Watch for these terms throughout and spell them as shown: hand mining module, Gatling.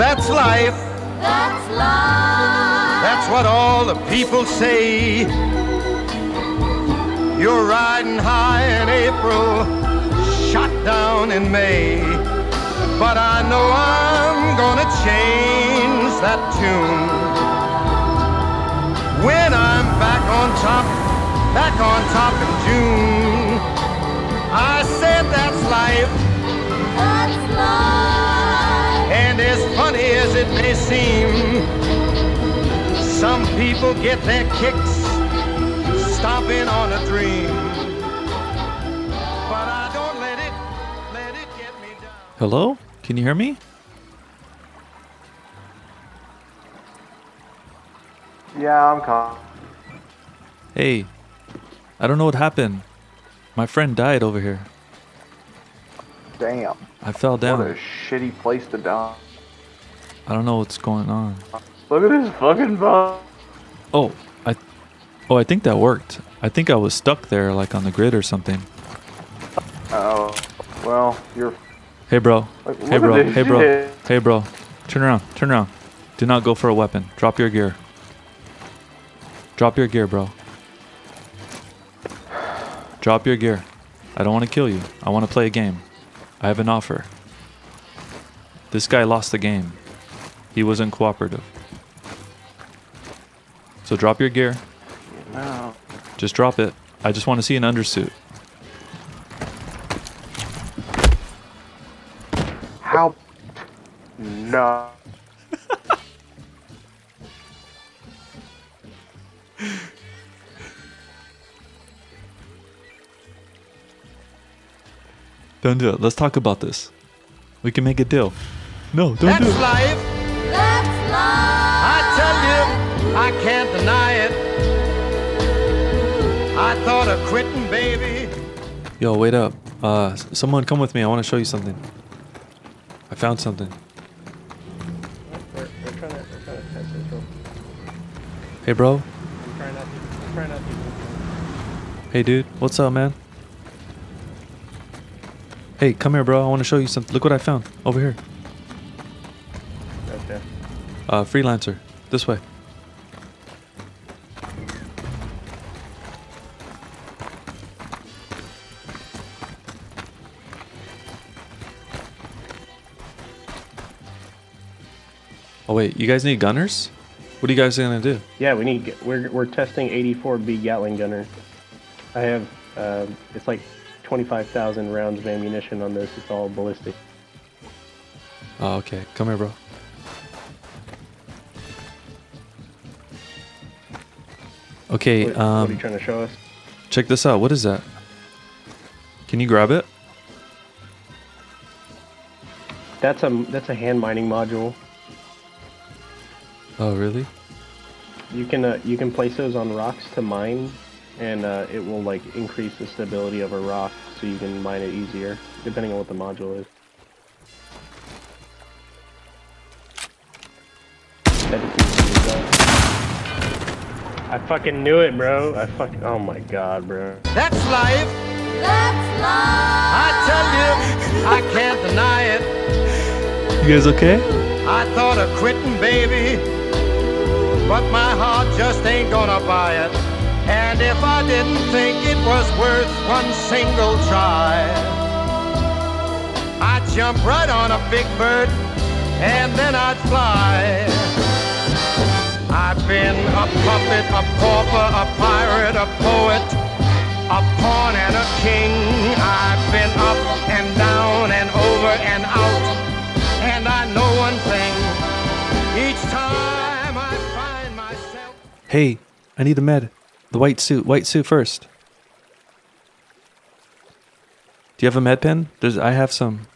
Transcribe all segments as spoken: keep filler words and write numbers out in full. that's life. That's life. That's what all the people say. You're riding high in April, shot down in May. But I know I'm gonna change that tune when I'm back on top, back on top in June. I said that's life. That's life. And as funny as it may seem, some people get their kicks stomping on a dream. But I don't let it, let it get me down. Hello? Can you hear me? Yeah, I'm calm. Hey, I don't know what happened. My friend died over here. Damn. I fell down. What a shitty place to die. I don't know what's going on. Look at this fucking bug. Oh, I... Oh, I think that worked. I think I was stuck there, like, on the grid or something. Oh, well, you're... Hey, bro. Like, hey, bro. Hey, bro. Shit. Hey, bro. Turn around. Turn around. Do not go for a weapon. Drop your gear. Drop your gear, bro. Drop your gear. I don't want to kill you. I want to play a game. I have an offer. This guy lost the game. He wasn't cooperative. So drop your gear. No. Just drop it. I just want to see an undersuit. How? No. Don't do it. Let's talk about this. We can make a deal. No, don't do it. That's life. That's life. I tell you, I can't deny it. I thought of quitting, baby. Yo, wait up. Uh, someone come with me. I want to show you something. I found something. We're, we're trying to, we're trying to catch control. Hey, bro. We're trying not to, we're trying not to. Hey, dude. What's up, man? Hey, come here, bro. I want to show you something. Look what I found over here. Right there. Uh, freelancer. This way. Oh wait, you guys need gunners? What are you guys gonna do? Yeah, we need. We're we're testing eighty-four B Gatling gunner. I have. Uh, it's like twenty-five thousand rounds of ammunition on this. It's all ballistic. Oh, okay. Come here, bro. Okay, what, um... What are you trying to show us? Check this out. What is that? Can you grab it? That's a, that's a hand mining module. Oh, really? You can, uh, you can place those on rocks to mine. And uh, it will like increase the stability of a rock, so you can mine it easier, depending on what the module is. I fucking knew it, bro. I fucking oh my god, bro. That's life. That's life. I tell you, I can't deny it. You guys okay? I thought of quitting, baby, but my heart just ain't gonna buy it. And if I didn't think it was worth one single try, I'd jump right on a big bird and then I'd fly. I've been a puppet, a pauper, a pirate, a poet, a pawn and a king. I've been up and down and over and out. And I know one thing, each time I find myself... Hey, I need a med. The white suit, white suit first. Do you have a med pen? There's, I have some.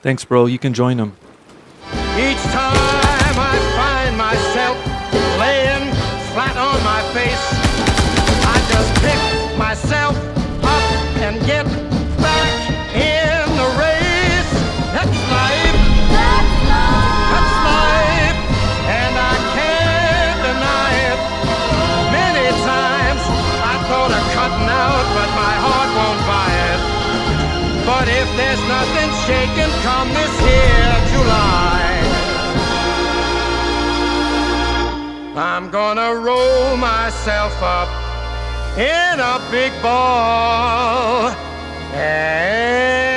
Thanks, bro. You can join them. Each time I find myself laying flat on my face, I just pick myself up and get back in the race. shaken come this here July. I'm gonna roll myself up in a big ball and